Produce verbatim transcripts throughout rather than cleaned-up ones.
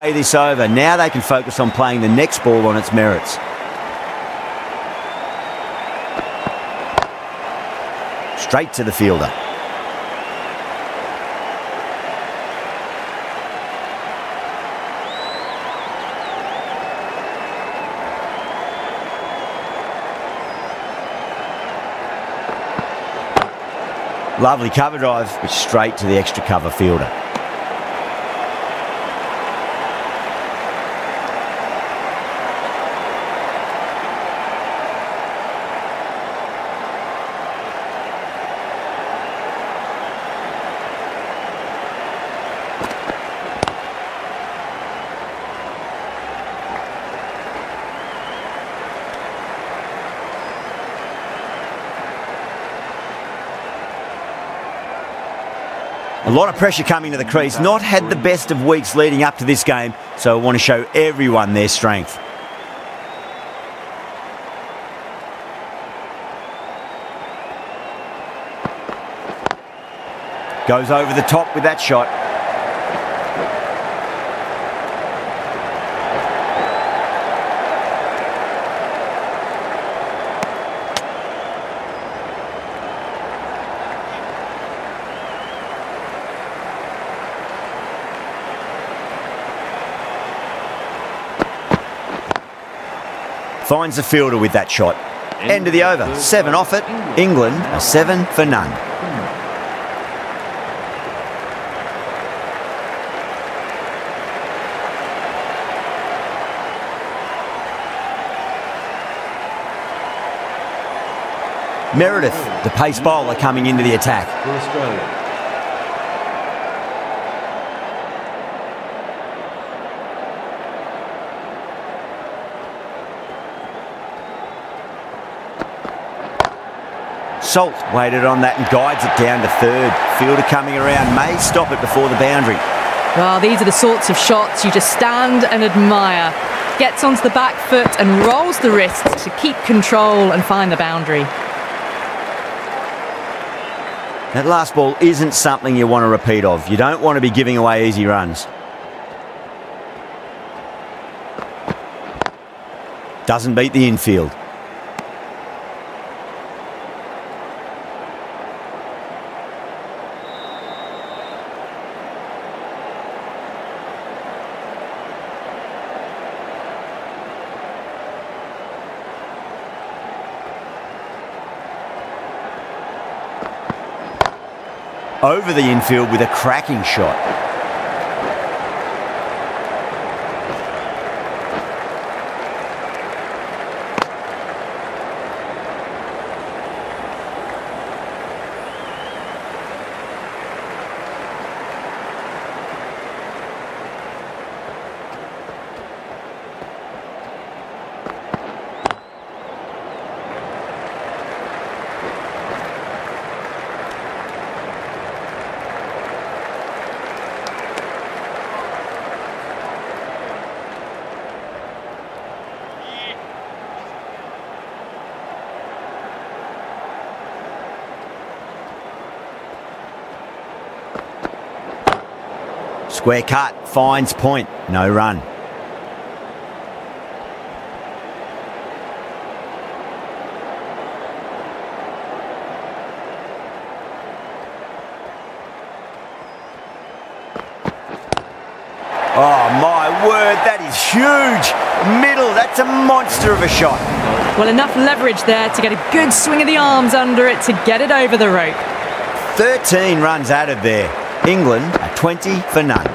Play this over. Now they can focus on playing the next ball on its merits. Straight to the fielder. Lovely cover drive, which straight to the extra cover fielder. A lot of pressure coming to the crease. Not had the best of weeks leading up to this game, so I want to show everyone their strength. Goes over the top with that shot. Finds the fielder with that shot. End of the over. Seven off it. England are seven for none. Meredith, the pace bowler, coming into the attack. Salt waited on that and guides it down to third. Fielder coming around may stop it before the boundary. Well, these are the sorts of shots you just stand and admire. Gets onto the back foot and rolls the wrist to keep control and find the boundary. That last ball isn't something you want to repeat of. You don't want to be giving away easy runs. Doesn't beat the infield. Over the infield with a cracking shot. Square cut, finds point, no run. Oh my word, that is huge! Middle, that's a monster of a shot. Well, enough leverage there to get a good swing of the arms under it to get it over the rope. thirteen runs added there. England are twenty for none.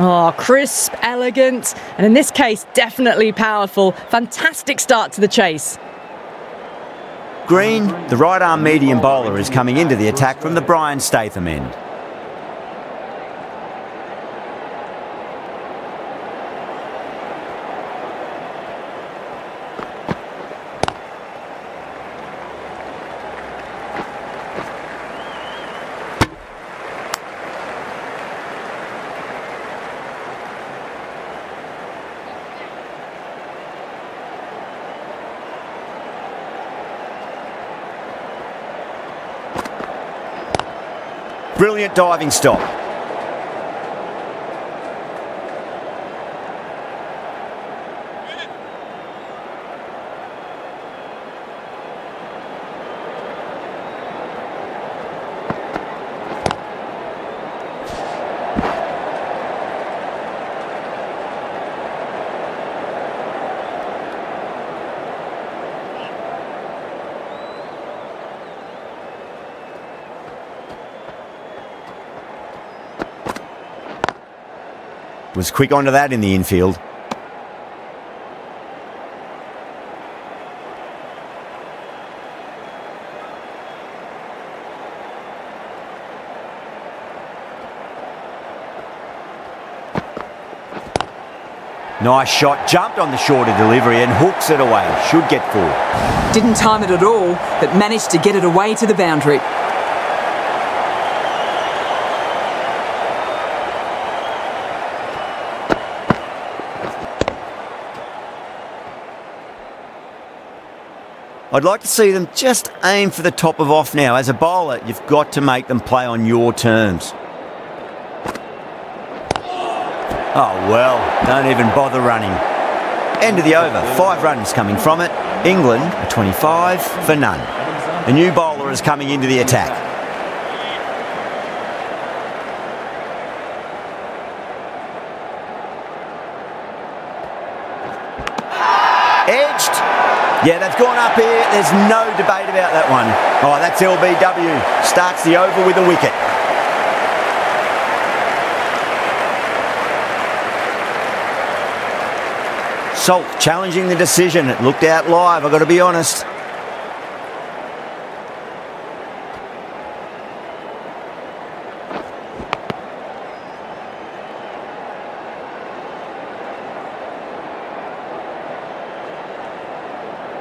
Oh, crisp, elegant, and in this case, definitely powerful. Fantastic start to the chase. Green, the right-arm medium bowler, is coming into the attack from the Brian Statham end. Brilliant diving stop. Was quick onto that in the infield. Nice shot, jumped on the shorter delivery and hooks it away. Should get four. Didn't time it at all, but managed to get it away to the boundary. I'd like to see them just aim for the top of off now. As a bowler, you've got to make them play on your terms. Oh, well, don't even bother running. End of the over. Five runs coming from it. England, a twenty-five for none. The new bowler is coming into the attack. Yeah, they've gone up here. There's no debate about that one. Oh, that's L B W. Starts the over with a wicket. Salt challenging the decision. It looked out live, I've got to be honest.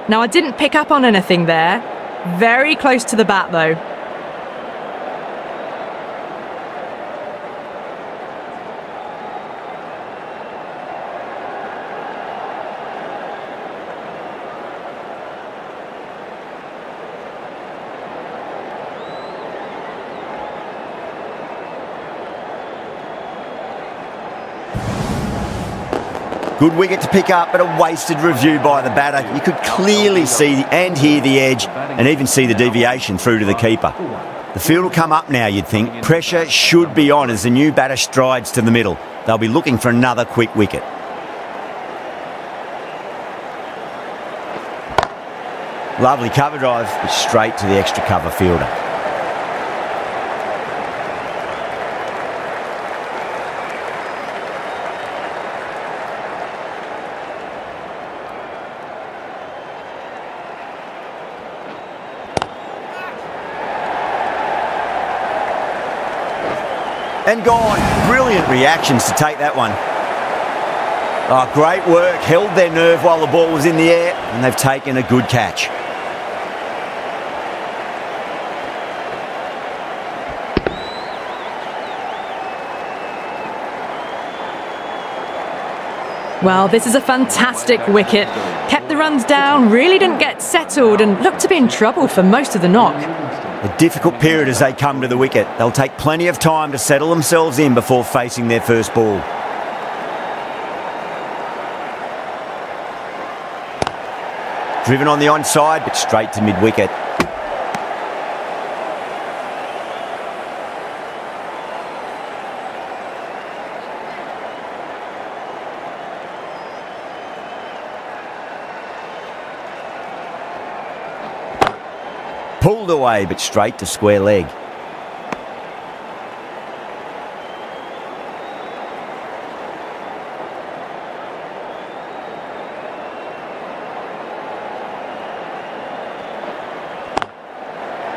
Now, I didn't pick up on anything there. Very close to the bat, though. Good wicket to pick up, but a wasted review by the batter. You could clearly see and hear the edge and even see the deviation through to the keeper. The field will come up now, you'd think. Pressure should be on as the new batter strides to the middle. They'll be looking for another quick wicket. Lovely cover drive, but straight to the extra cover fielder. And gone. Brilliant reactions to take that one. Oh, great work. Held their nerve while the ball was in the air, and they've taken a good catch. Well, this is a fantastic wicket. Kept the runs down, really didn't get settled, and looked to be in trouble for most of the knock. A difficult period as they come to the wicket. They'll take plenty of time to settle themselves in before facing their first ball. Driven on the onside, but straight to mid-wicket. Pulled away, but straight to square leg.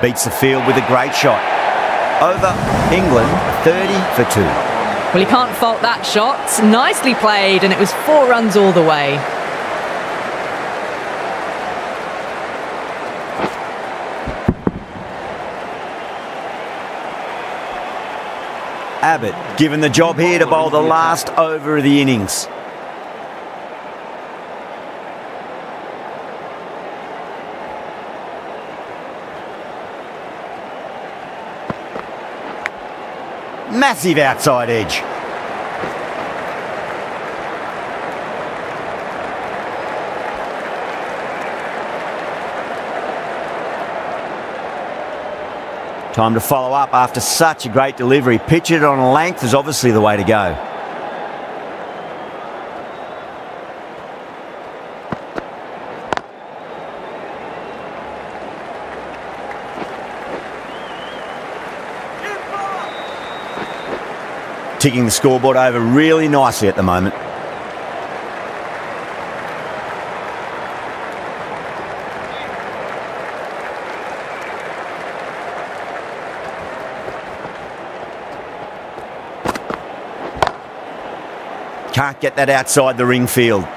Beats the field with a great shot. Over. England, thirty for two. Well, he can't fault that shot. It's nicely played, and it was four runs all the way. Abbott given the job here to bowl the last over of the innings. Massive outside edge. Time to follow up after such a great delivery. Pitch it on a length is obviously the way to go. Ticking the scoreboard over really nicely at the moment. Can't get that outside the ring field.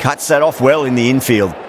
Cuts that off well in the infield.